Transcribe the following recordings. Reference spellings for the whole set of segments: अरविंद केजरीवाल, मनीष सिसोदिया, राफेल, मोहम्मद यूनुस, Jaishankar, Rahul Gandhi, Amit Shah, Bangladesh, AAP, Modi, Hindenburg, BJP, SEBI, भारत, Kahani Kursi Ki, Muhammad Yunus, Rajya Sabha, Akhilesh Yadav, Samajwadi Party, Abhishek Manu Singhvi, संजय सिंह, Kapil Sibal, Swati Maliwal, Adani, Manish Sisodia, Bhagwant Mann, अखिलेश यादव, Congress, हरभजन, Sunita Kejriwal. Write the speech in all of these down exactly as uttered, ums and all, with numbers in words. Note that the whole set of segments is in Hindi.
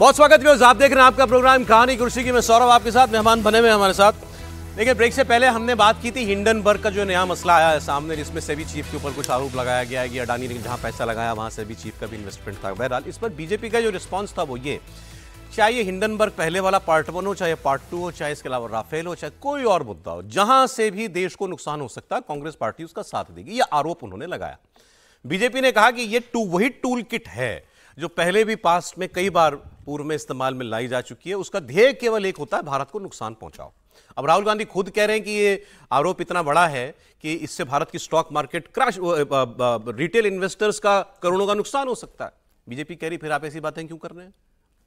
बहुत स्वागत है, आप देख रहे हैं आपका प्रोग्राम कहानी कुर्सी की। मैं सौरभ आपके साथ, मेहमान बने हुए हमारे साथ। देखिए, ब्रेक से पहले हमने बात की थी हिंडनबर्ग का जो नया मसला आया है सामने, जिसमें सेबी चीफ के ऊपर कुछ आरोप लगाया गया है कि अडानी ने जहाँ पैसा लगाया वहाँ सेबी चीफ का भी इन्वेस्टमेंट था। बहरहाल इस पर बीजेपी का जो रिस्पॉन्स था वो ये, चाहे हिंडनबर्ग पहले वाला पार्ट वन हो, चाहे पार्ट टू हो, चाहे इसके अलावा राफेल हो, चाहे कोई और मुद्दा हो, जहाँ से भी देश को नुकसान हो सकता है कांग्रेस पार्टी उसका साथ देगी, यह आरोप उन्होंने लगाया। बीजेपी ने कहा कि ये टू वही टूल किट है जो पहले भी पास्ट में कई बार पूर्व में इस्तेमाल में लाई जा चुकी है, उसका ध्येय केवल एक होता है, भारत को नुकसान पहुंचाओ। अब राहुल गांधी खुद कह रहे हैं कि ये आरोप इतना बड़ा है कि इससे भारत की stock market crash, retail investors का करोड़ों का नुकसान हो सकता है। बीजेपी कह रही फिर आप ऐसी बातें क्यों कर रहे हैं,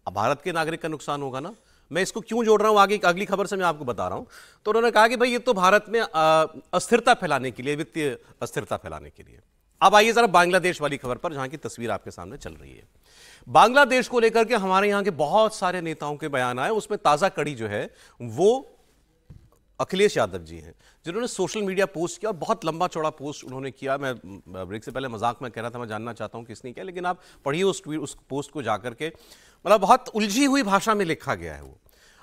अब भारत के नागरिक का नुकसान होगा ना। मैं इसको क्यों जोड़ रहा हूं आगे अगली खबर से मैं आपको बता रहा हूं। तो उन्होंने कहा कि भाई ये तो भारत में अस्थिरता फैलाने के लिए, वित्तीय अस्थिरता फैलाने के लिए। अब आइए जरा बांग्लादेश वाली खबर पर, जहां की तस्वीर आपके सामने चल रही है। बांग्लादेश को लेकर के हमारे यहां के बहुत सारे नेताओं के बयान आए, उसमें ताजा कड़ी जो है वो अखिलेश यादव जी हैं, जिन्होंने सोशल मीडिया पोस्ट किया और बहुत लंबा चौड़ा पोस्ट उन्होंने किया। मैं ब्रेक से पहले मजाक में कह रहा था मैं जानना चाहता हूं किसने किया, लेकिन आप पढ़िए उस ट्वीट, उस पोस्ट को जाकर के, मतलब बहुत उलझी हुई भाषा में लिखा गया है वो।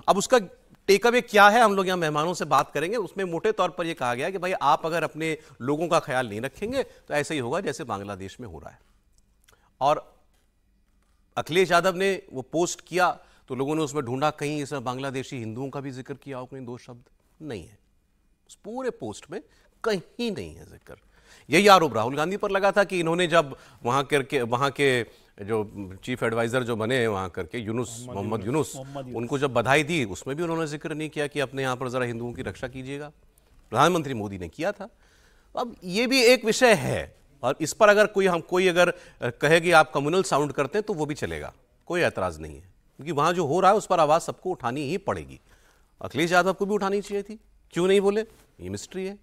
अब उसका टेकअवे क्या है, हम लोग यहाँ मेहमानों से बात करेंगे। उसमें मोटे तौर पर यह कहा गया कि भाई आप अगर अपने लोगों का ख्याल नहीं रखेंगे तो ऐसा ही होगा जैसे बांग्लादेश में हो रहा है। और अखिलेश यादव ने वो पोस्ट किया तो लोगों ने उसमें ढूंढा कहीं इसमें बांग्लादेशी हिंदुओं का भी जिक्र किया हो, कहीं दो शब्द नहीं है, उस पूरे पोस्ट में कहीं नहीं है जिक्र। यही आरोप राहुल गांधी पर लगा था कि इन्होंने जब वहां करके वहां के जो चीफ एडवाइजर जो बने हैं वहां करके यूनुस, मोहम्मद यूनुस, उनको जब बधाई दी उसमें भी उन्होंने जिक्र नहीं किया कि अपने यहां पर जरा हिंदुओं की रक्षा कीजिएगा। प्रधानमंत्री मोदी ने किया था। अब ये भी एक विषय है और इस पर अगर कोई हम कोई अगर कहे कि आप कम्युनल साउंड करते हैं तो वो भी चलेगा, कोई ऐतराज नहीं है, क्योंकि वहां जो हो रहा है उस पर आवाज सबको उठानी ही पड़ेगी। अखिलेश यादव को भी उठानी चाहिए थी, क्यों नहीं बोले, ये मिस्ट्री है।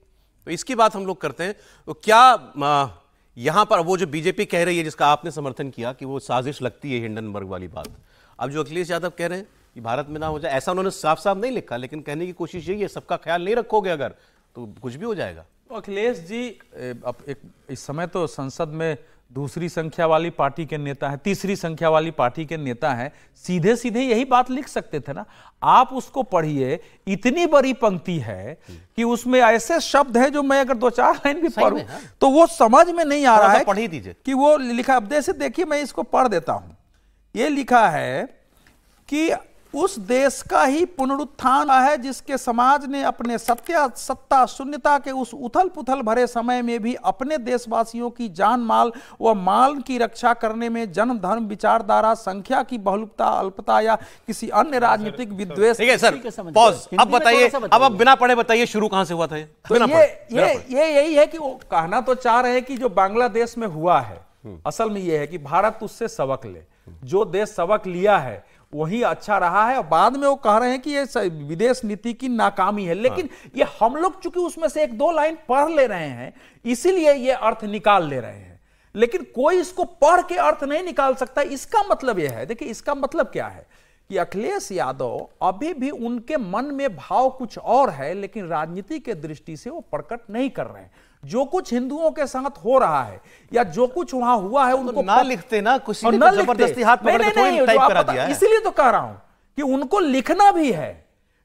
तो इसकी बात हम लोग करते हैं। तो क्या आ, यहां पर वो जो बीजेपी कह रही है, जिसका आपने समर्थन किया कि वो साजिश लगती है हिंडनबर्ग वाली बात, अब जो अखिलेश यादव कह रहे हैं कि भारत में ना हो जाए, ऐसा उन्होंने साफ साफ नहीं लिखा लेकिन कहने की कोशिश यही है, सबका ख्याल नहीं रखोगे अगर तो कुछ भी हो जाएगा। तो अखिलेश जी अब एक इस समय तो संसद में दूसरी संख्या वाली पार्टी के नेता है, तीसरी संख्या वाली पार्टी के नेता है, सीधे सीधे यही बात लिख सकते थे ना आप। उसको पढ़िए, इतनी बड़ी पंक्ति है कि उसमें ऐसे शब्द हैं जो मैं अगर दो चार लाइन भी पढ़ूं तो वो समझ में नहीं आ रहा है। पढ़ ही दीजिए कि वो लिखा। अब जैसे देखिए मैं इसको पढ़ देता हूं, ये लिखा है कि उस देश का ही पुनरुत्थान है जिसके समाज ने अपने सत्या सत्ता शून्यता के उस उथल पुथल भरे समय में भी अपने देशवासियों की जान माल व माल की रक्षा करने में जन्म धर्म विचारधारा संख्या की बहुलता अल्पता या किसी अन्य राजनीतिक विद्वेष। ठीक है सर, पॉज। अब बताइए, अब अब बिना पढ़े बताइए शुरू कहां से हुआ था ये? ये ये यही है कि वो कहना तो चाह रहे हैं कि जो बांग्लादेश में हुआ है असल में यह है कि भारत उससे सबक ले, जो देश सबक लिया है वही अच्छा रहा है। और बाद में वो कह रहे हैं कि ये विदेश नीति की नाकामी है, लेकिन हाँ। ये हम लोग चूंकि उसमें से एक दो लाइन पढ़ ले रहे हैं इसीलिए ये अर्थ निकाल ले रहे हैं, लेकिन कोई इसको पढ़ के अर्थ नहीं निकाल सकता। इसका मतलब ये है, देखिए इसका मतलब क्या है कि अखिलेश यादव अभी भी उनके मन में भाव कुछ और है, लेकिन राजनीति के दृष्टि से वो प्रकट नहीं कर रहे हैं। जो कुछ हिंदुओं के साथ हो रहा है या जो कुछ वहां हुआ है उनको तो ना लिखते ना कुछ जबरदस्ती हाथ पकड़ के थोड़ी टाइप करा दिया है। इसीलिए तो कह रहा हूं कि उनको लिखना भी है,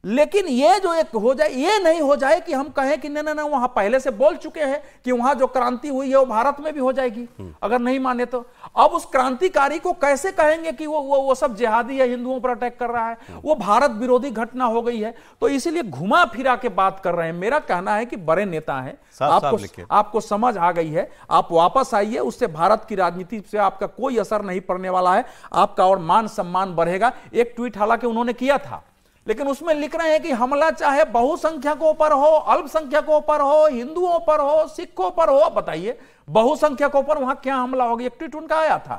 लेकिन ये जो एक हो जाए, ये नहीं हो जाए कि हम कहें कि नहीं नहीं वहां पहले से बोल चुके हैं कि वहां जो क्रांति हुई है वो भारत में भी हो जाएगी अगर नहीं माने तो। अब उस क्रांतिकारी को कैसे कहेंगे कि वो वो वो सब जिहादी है, हिंदुओं पर अटैक कर रहा है, वो भारत विरोधी घटना हो गई है। तो इसीलिए घुमा फिरा के बात कर रहे हैं। मेरा कहना है कि बड़े नेता है, आपको आपको समझ आ गई है, आप वापस आइए, उससे भारत की राजनीति से आपका कोई असर नहीं पड़ने वाला है, आपका और मान सम्मान बढ़ेगा। एक ट्वीट हालांकि उन्होंने किया था, लेकिन उसमें लिख रहे हैं कि हमला चाहे बहुसंख्यकों पर हो, अल्पसंख्यकों पर हो, हिंदुओं पर हो, सिखों पर हो। बताइए बहुसंख्यकों पर वहां क्या हमला होगा? एक ट्वीट उनका आया था,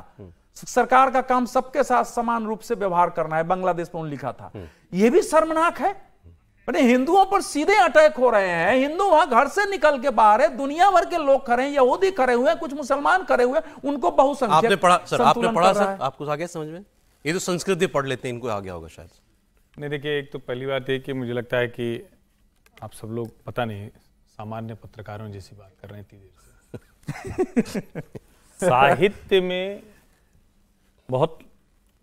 सरकार का काम सबके साथ समान रूप से व्यवहार करना है, बांग्लादेश पर लिखा था। यह भी शर्मनाक है, हिंदुओं पर सीधे अटैक हो रहे हैं, हिंदू वहां घर से निकल के बाहर है, दुनिया भर के लोग खड़े हैं, यहूदी खड़े हुए हैं, कुछ मुसलमान खड़े हुए हैं, उनको बहुसंख्यक। आपने पढ़ा सर, आपको आ गया समझ में? ये तो संस्कृत भी पढ़ लेते हैं, इनको आ गया होगा शायद। नहीं देखिए, एक तो पहली बात है कि मुझे लगता है कि आप सब लोग पता नहीं सामान्य पत्रकारों जैसी बात कर रहे हैं इतनी देर से। साहित्य में बहुत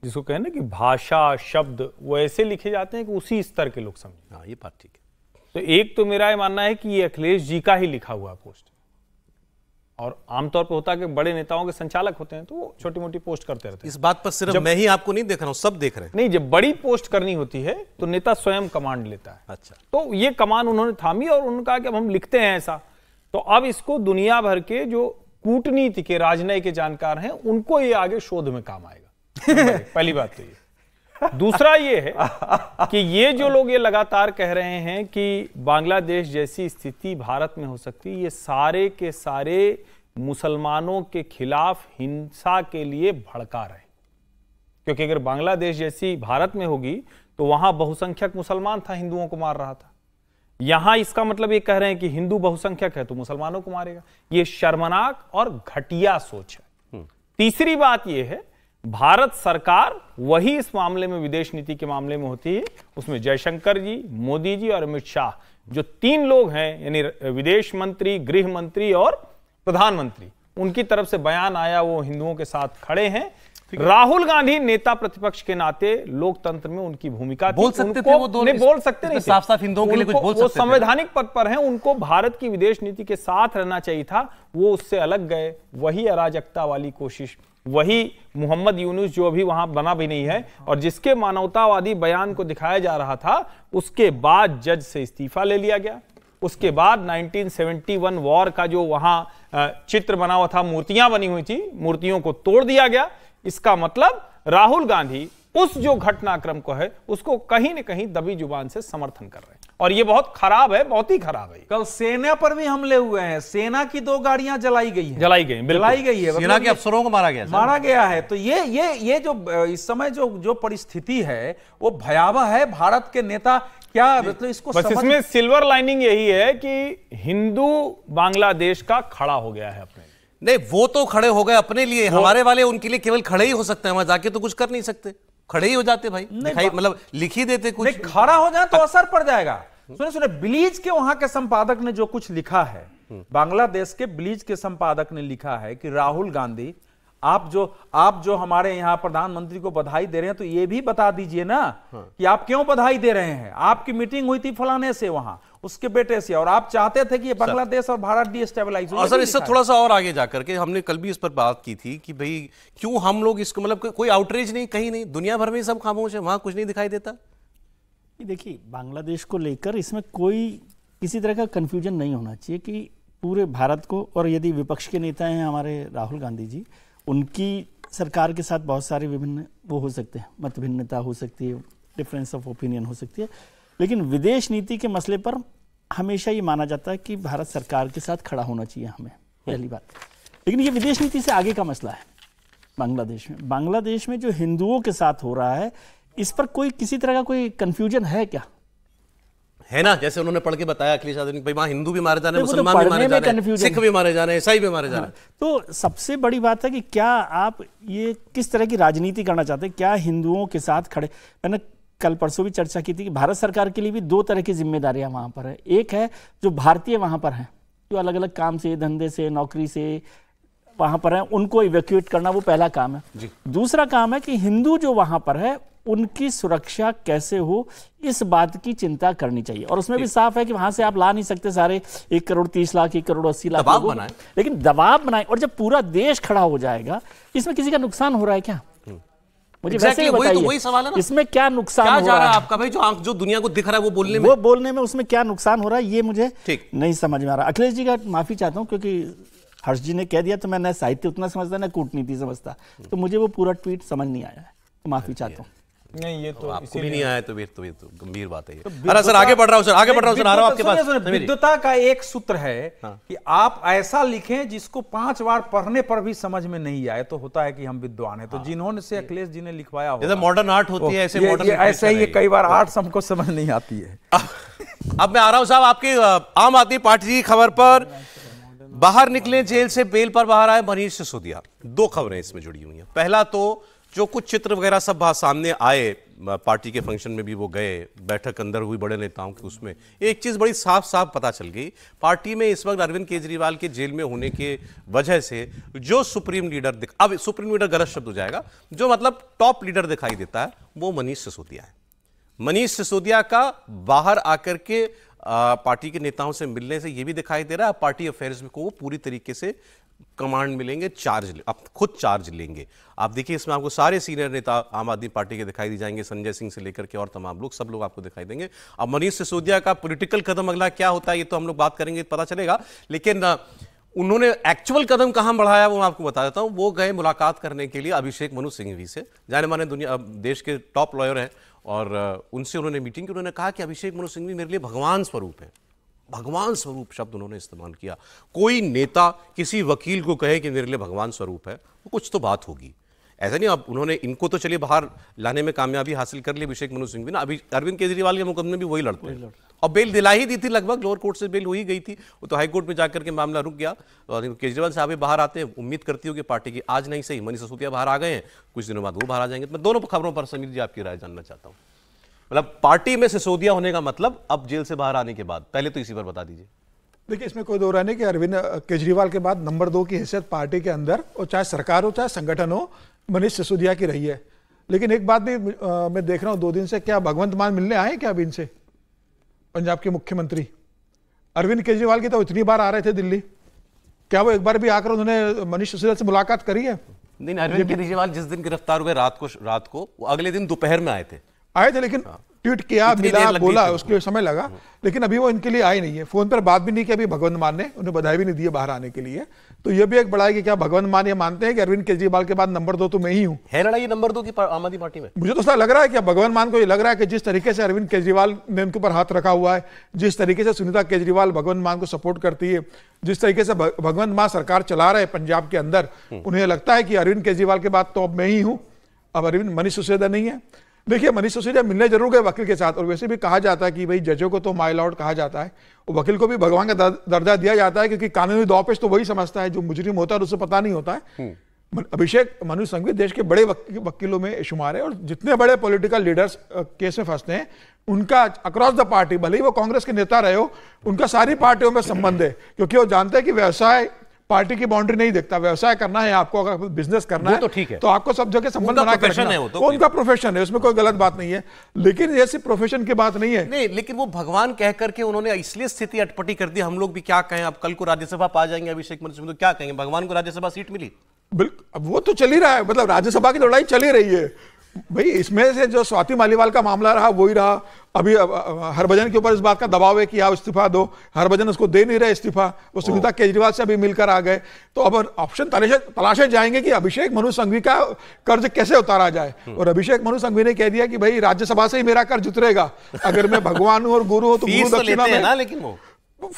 जिसको कहें ना कि भाषा शब्द वो ऐसे लिखे जाते हैं कि उसी स्तर के लोग समझें। हाँ, ये बात ठीक है। तो एक तो मेरा ये मानना है कि ये अखिलेश जी का ही लिखा हुआ पोस्ट है, और आमतौर पर होता है कि बड़े नेताओं के संचालक होते हैं तो वो छोटी मोटी पोस्ट करते रहते हैं। इस बात पर सिर्फ मैं ही आपको नहीं देख रहा हूं, सब देख रहे हैं। नहीं, जब बड़ी पोस्ट करनी होती है तो नेता स्वयं कमांड लेता है। अच्छा, तो ये कमान उन्होंने थामी और उन्होंने कहा कि अब हम लिखते हैं ऐसा। तो अब इसको दुनिया भर के जो कूटनीति के राजनय के जानकार हैं उनको ये आगे शोध में काम आएगा। पहली बात तो ये। दूसरा ये है कि ये जो लोग ये लगातार कह रहे हैं कि बांग्लादेश जैसी स्थिति भारत में हो सकती है, ये सारे के सारे मुसलमानों के खिलाफ हिंसा के लिए भड़का रहे, क्योंकि अगर बांग्लादेश जैसी भारत में होगी तो वहां बहुसंख्यक मुसलमान था, हिंदुओं को मार रहा था। यहां इसका मतलब ये कह रहे हैं कि हिंदू बहुसंख्यक है तो मुसलमानों को मारेगा। ये शर्मनाक और घटिया सोच है। तीसरी बात ये है, भारत सरकार वही इस मामले में विदेश नीति के मामले में होती है, उसमें जयशंकर जी, मोदी जी और अमित शाह जो तीन लोग हैं, यानी विदेश मंत्री, गृह मंत्री और प्रधानमंत्री, उनकी तरफ से बयान आया, वो हिंदुओं के साथ खड़े हैं। राहुल गांधी नेता प्रतिपक्ष के नाते लोकतंत्र में उनकी भूमिका बोल सकते थे, वो दोनों बोल सकते नहीं, साफ साफ हिंदुओं के लिए कुछ बोल सकते थे। वो संवैधानिक पद पर हैं, उनको भारत की विदेश नीति के साथ रहना चाहिए था, वो उससे अलग गए। वही अराजकता वाली कोशिश, वही मोहम्मद यूनुस जो अभी वहां बना भी नहीं है और जिसके मानवतावादी बयान को दिखाया जा रहा था, उसके बाद जज से इस्तीफा ले लिया गया। उसके बाद नाइनटीन सेवेंटी वन वॉर का जो वहां चित्र बना हुआ था, मूर्तियां बनी हुई थी, मूर्तियों को तोड़ दिया गया। इसका मतलब राहुल गांधी उस जो घटनाक्रम को है उसको कहीं ना कहीं दबी जुबान से समर्थन कर रहे हैं, और ये बहुत खराब है, बहुत ही खराब है। कल सेना पर भी हमले हुए हैं, सेना की दो गाड़ियां जलाई गई हैं, जलाई गई जलाई गई है, सेना के अफसरों को मारा गया मारा गया है। तो ये ये ये जो इस समय जो जो परिस्थिति है वो भयावह है। भारत के नेता क्या मतलब इसको बस समझ... इसमें सिल्वर लाइनिंग यही है कि हिंदू बांग्लादेश का खड़ा हो गया है अपने। नहीं, वो तो खड़े हो गए अपने लिए, हमारे वाले उनके लिए केवल खड़े ही हो सकते हैं, वहां जाके तो कुछ कर नहीं सकते। खड़े ही हो जाते भाई, मतलब लिख ही देते कुछ, खड़ा हो जाए तो असर पड़ जाएगा। सुने सुने बिलीज के वहां के संपादक ने जो कुछ लिखा है, बांग्लादेश के बिलीज के संपादक ने लिखा है कि राहुल गांधी आप जो आप जो हमारे यहाँ प्रधानमंत्री को बधाई दे रहे हैं तो ये भी बता दीजिए ना कि आप क्यों बधाई दे रहे हैं। आपकी मीटिंग हुई थी फलाने से, वहां उसके बेटे से, और आप चाहते थे कि बांग्लादेश और भारत डीस्टेबलाइज हो। सर, इससे थोड़ा सा और आगे जाकर के हमने कल भी इस पर बात की थी कि भाई क्यों हम लोग इसको मतलब कोई आउटरीच नहीं, कहीं नहीं, दुनिया भर में सब खामोश है, वहां कुछ नहीं दिखाई देता। देखिए, बांग्लादेश को लेकर इसमें कोई किसी तरह का कंफ्यूजन नहीं होना चाहिए कि पूरे भारत को, और यदि विपक्ष के नेता हैं हमारे राहुल गांधी जी, उनकी सरकार के साथ बहुत सारे विभिन्न वो हो सकते हैं, मतभिन्नता हो सकती है, डिफरेंस ऑफ ओपिनियन हो सकती है, लेकिन विदेश नीति के मसले पर हमेशा ये माना जाता है कि भारत सरकार के साथ खड़ा होना चाहिए हमें, पहली बात। लेकिन ये विदेश नीति से आगे का मसला है। बांग्लादेश में बांग्लादेश में जो हिंदुओं के साथ हो रहा है, इस पर कोई किसी तरह का कोई कंफ्यूजन है क्या? है ना, जैसे उन्होंने पढ़ के बताया अखिलेश यादव ने, भाई वहां हिंदू भी मारे जाने, मुसलमान भी मारे जाने, सिख भी मारे जाने, ईसाई भी मारे जाने। तो सबसे बड़ी बात है कि क्या आप ये किस तरह की राजनीति करना चाहते हैं? क्या हिंदुओं के साथ खड़े, मैंने कल परसों भी चर्चा की थी कि भारत सरकार के लिए भी दो तरह की जिम्मेदारियां वहां पर है। एक है जो भारतीय वहां पर हैं, जो अलग अलग काम से, धंधे से, नौकरी से वहां पर हैं, उनको इवैक्यूएट करना, वो पहला काम है। दूसरा काम है कि हिंदू जो वहां पर है उनकी सुरक्षा कैसे हो, इस बात की चिंता करनी चाहिए। और उसमें भी साफ है कि वहां से आप ला नहीं सकते सारे एक करोड़ तीस लाख एक करोड़ अस्सी लाख दबाव बनाए, लेकिन दबाव बनाए। और जब पूरा देश खड़ा हो जाएगा, इसमें किसी का नुकसान हो रहा है क्या? मुझे exactly, वैसे वही तो वही सवाल है ना, इसमें क्या नुकसान क्या हो जा रहा है आपका भाई, जो आंख जो दुनिया को दिख रहा है वो बोलने में वो बोलने में उसमें क्या नुकसान हो रहा है, ये मुझे नहीं समझ में आ रहा। अखिलेश जी का माफी चाहता हूँ, क्योंकि हर्ष जी ने कह दिया तो मैं न साहित्य उतना समझता, न कूटनीति समझता, तो मुझे वो पूरा ट्वीट समझ नहीं आया, माफी चाहता हूँ। नहीं, ये तो आपको भी नहीं आया तो ये तो ये तो गंभीर बात है। अरे सर, आगे बढ़ रहा हूं सर, आगे बढ़ रहा हूं सर, आ रहा हूं आपके पास। विद्वता का एक सूत्र है कि आप ऐसा लिखें जिसको पांच बार पढ़ने पर भी समझ में नहीं आए तो होता है कि हम विद्वान हैं। तो जिन्होंने से अखिलेश जी ने लिखवाया होगा, जैसे मॉडर्न आर्ट होती है, ऐसे मॉडर्न ऐसे ही कई बार आर्ट्स हमको समझ नहीं आती है। अब मैं आ रहा हूं साहब आपके आम आदमी पार्टी की खबर पर। बाहर निकले जेल से, बेल पर बाहर आए मनीष सिसोदिया। दो खबरें इसमें जुड़ी हुई हैं। पहला तो जो कुछ चित्र वगैरह सब बाहर सामने आए पार्टी के फंक्शन में भी वो गए, बैठक अंदर हुई बड़े नेताओं की, उसमें एक चीज़ बड़ी साफ साफ पता चल गई, पार्टी में इस वक्त अरविंद केजरीवाल के जेल में होने के वजह से जो सुप्रीम लीडर दिख अब सुप्रीम लीडर गलत शब्द हो जाएगा, जो मतलब टॉप लीडर दिखाई देता है वो मनीष सिसोदिया है। मनीष सिसोदिया का बाहर आकर के आ, पार्टी के नेताओं से मिलने से ये भी दिखाई दे रहा है पार्टी अफेयर्स को पूरी तरीके से कमांड मिलेंगे, चार्ज आप खुद चार्ज लेंगे। आप देखिए इसमें आपको सारे सीनियर नेता आम आदमी पार्टी के दिखाई दी जाएंगे, संजय सिंह से लेकर के और तमाम लोग, सब लोग आपको दिखाई देंगे। अब मनीष सिसोदिया का पॉलिटिकल कदम अगला क्या होता है ये तो हम लोग बात करेंगे, पता चलेगा, लेकिन उन्होंने एक्चुअल कदम कहां बढ़ाया वो मैं आपको बता देता हूं। वो गए मुलाकात करने के लिए अभिषेक मनु सिंघवी से, जाने माने दुनिया देश के टॉप लॉयर हैं, और उनसे उन्होंने मीटिंग की। उन्होंने कहा कि अभिषेक मनु सिंघवी मेरे लिए भगवान स्वरूप है, भगवान स्वरूप शब्द उन्होंने इस्तेमाल किया। कोई नेता किसी वकील को कहे कि मेरे लिए भगवान स्वरूप है वो कुछ तो बात होगी, ऐसा नहीं। अब उन्होंने इनको तो चलिए बाहर लाने में कामयाबी हासिल कर ली अभिषेक मनु सिंघवी ना, अभी अरविंद केजरीवाल के मुकदमे भी वही लड़ते हैं और बेल दिला ही दी थी, लगभग लोअर कोर्ट से बेल हो ही गई थी, वो तो हाई कोर्ट में जाकर के मामला रुक गया। तो केजरीवाल साहब बाहर आते हैं, उम्मीद करती हो कि पार्टी की आज नहीं सही, मनीष सिसोदिया बाहर आ गए हैं, कुछ दिनों बाद वो बाहर आ जाएंगे। मैं दोनों खबरों पर समीर जी आपकी राय जानना चाहता हूँ, मतलब पार्टी में सिसोदिया होने का मतलब अब जेल से बाहर आने के बाद, पहले तो इसी पर बता दीजिए। देखिए इसमें कोई दो राय नहीं कि अरविंद केजरीवाल के बाद नंबर दो की हैसियत पार्टी के अंदर, और चाहे सरकार हो चाहे संगठन हो, मनीष सिसोदिया की रही है। लेकिन एक बात भी आ, मैं देख रहा हूं दो दिन से, क्या भगवंत मान मिलने आए क्या अब इनसे, पंजाब के मुख्यमंत्री? अरविंद केजरीवाल की तो इतनी बार आ रहे थे दिल्ली, क्या वो एक बार भी आकर उन्होंने मनीष सिसोदिया से मुलाकात करी है? नहीं, अरविंद केजरीवाल जिस दिन गिरफ्तार हुए रात को रात को वो अगले दिन दोपहर में आए थे आए थे लेकिन ट्वीट किया, मिला, बोला, उसके समय लगा, लेकिन अभी वो इनके लिए आई नहीं है। फोन पर बात भी नहीं की अभी भगवंत मान ने, उन्हें बधाई भी नहीं दी है बाहर आने के लिए। तो ये भी एक बड़ा है कि क्या भगवंत मान ये मानते हैं कि अरविंद केजरीवाल के बाद नंबर दो तो मैं ही हूँ? है लड़ाई नंबर दो की आम आदमी पार्टी में। मुझे तो ऐसा लग रहा है कि भगवंत मान को ये लग रहा है कि जिस तरीके से अरविंद केजरीवाल ने उनके ऊपर हाथ रखा हुआ है, जिस तरीके से सुनीता केजरीवाल भगवंत मान को सपोर्ट करती है, जिस तरीके से भगवंत मान सरकार चला रहे पंजाब के अंदर, उन्हें लगता है कि अरविंद केजरीवाल के बाद तो अब मैं ही हूँ, अब अरविंद मनीष सिसोदिया नहीं है। देखिए मनीष सिसोदिया मिलने जरूर गए वकील के साथ, और वैसे भी कहा जाता है कि भाई जजों को तो माय लॉर्ड कहा जाता है, और वकील को भी भगवान का दर्जा दिया जाता है, क्योंकि कानूनी दांवपेच तो वही समझता है जो मुजरिम होता है, उससे पता नहीं होता है। अभिषेक मनु सिंघवी देश के बड़े वकीलों में शुमार है, और जितने बड़े पॉलिटिकल लीडर्स केस में फंसते हैं उनका अक्रॉस द पार्टी, भले ही वो कांग्रेस के नेता रहे हो, उनका सारी पार्टियों में संबंध है, क्योंकि वो जानते हैं कि व्यवसाय पार्टी की बाउंड्री नहीं देखता। व्यवसाय करना है आपको, अगर बिजनेस करना है तो ठीक है, तो आपको सब जगह संबंध बना के रखना है, वो तो उनका प्रोफेशन है, उसमें कोई गलत बात नहीं है। लेकिन ये सिर्फ प्रोफेशन की बात नहीं है, नहीं, लेकिन वो भगवान कह करके उन्होंने इसलिए स्थिति अटपटी कर दी। हम लोग भी क्या कहें, अब कल को राज्यसभा पा जाएंगे अभिषेक मनु सिंघवी, क्या कहेंगे, भगवान को राज्यसभा सीट मिली? बिल्कुल, वो तो चल ही रहा है, मतलब राज्यसभा की लड़ाई चल ही रही है भाई। इसमें से जो स्वाति मालीवाल का मामला रहा वही रहा, अभी हरभजन के ऊपर इस बात का दबाव है कि आप इस्तीफा दो, हरभजन उसको दे नहीं रहे इस्तीफा, वो सुनीता केजरीवाल से अभी मिलकर आ गए। तो अब ऑप्शन तलाशे तलाशे जाएंगे कि अभिषेक मनु सिंघवी का कर्ज कैसे उतारा जाए, और अभिषेक मनु सिंघवी ने कह दिया कि भाई राज्यसभा से ही मेरा कर्ज उतरेगा, अगर मैं भगवान हूं और गुरु हूं तो गुरु दक्षिणा में, लेकिन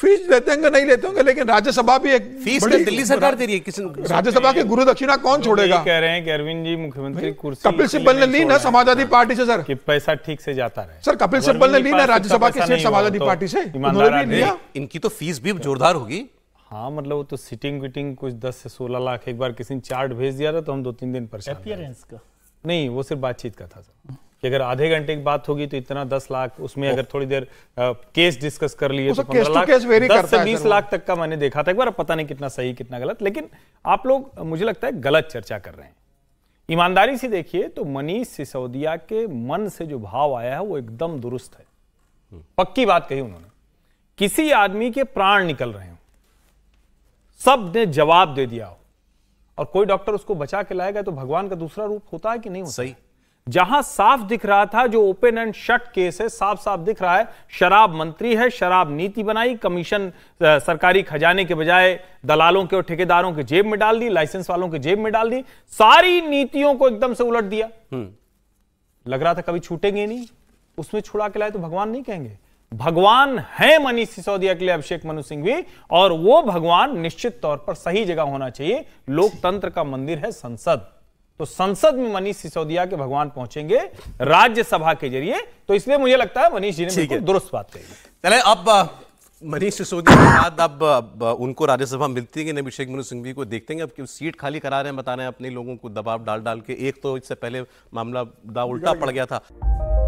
फीस लेते होंगे नहीं लेते होंगे, लेकिन राज्यसभा भी एक फीस दिल्ली सरकार दे रही है। किसी राज्यसभा के गुरु दक्षिणा कौन छोड़ेगा? कह रहे हैं कि अरविंद जी मुख्यमंत्री कुर्सी कपिल सिब्बल ने ली ना समाजवादी पार्टी से सर, कि पैसा ठीक से जाता रहे सर, कपिल सिब्बल ने ली ना राज्यसभा की सीट समाजवादी पार्टी से, उन्होंने भी लिया। इनकी तो फीस भी जोरदार होगी। हाँ, मतलब वो तो सिटिंग विटिंग कुछ दस से सोलह लाख एक बार किसी ने चार्ट भेज दिया था, तो हम दो तीन दिन परेशान का नहीं, वो सिर्फ बातचीत का था सर, कि अगर आधे घंटे की बात होगी तो इतना दस लाख, उसमें अगर थोड़ी देर आ, केस डिस्कस कर लिए तो पंद्रह लाख, दस से बीस लाख तक का मैंने देखा था एक बार, पता नहीं कितना सही कितना गलत। लेकिन आप लोग मुझे लगता है गलत चर्चा कर रहे हैं। ईमानदारी से देखिए तो मनीष सिसोदिया के मन से जो भाव आया है वो एकदम दुरुस्त है, पक्की बात कही उन्होंने। किसी आदमी के प्राण निकल रहे हो, सब ने जवाब दे दिया हो, और कोई डॉक्टर उसको बचा के लाएगा तो भगवान का दूसरा रूप होता है कि नहीं होता? सही, जहां साफ दिख रहा था, जो ओपन एंड शट केस है, साफ साफ दिख रहा है, शराब मंत्री है, शराब नीति बनाई, कमीशन सरकारी खजाने के बजाय दलालों के और ठेकेदारों के जेब में डाल दी, लाइसेंस वालों के जेब में डाल दी, सारी नीतियों को एकदम से उलट दिया। लग रहा था कभी छूटेंगे नहीं, उसमें छुड़ा के लाए तो भगवान नहीं कहेंगे? भगवान है मनीष सिसोदिया के लिए अभिषेक मनु सिंघवी, और वो भगवान निश्चित तौर पर सही जगह होना चाहिए। लोकतंत्र का मंदिर है संसद, तो संसद में मनीष सिसोदिया के भगवान पहुंचेंगे राज्यसभा के जरिए, तो इसलिए मुझे लगता है मनीष जी ने बिल्कुल दुरुस्त बात कही। चले अब मनीष सिसोदिया के बाद अब उनको राज्यसभा मिलती है, अभिषेक मनु सिंघवी को देखते हैं अब क्यों सीट खाली करा रहे हैं, बता रहे हैं अपने लोगों को दबाव डाल डाल के। एक तो इससे पहले मामला उल्टा पड़ गया था।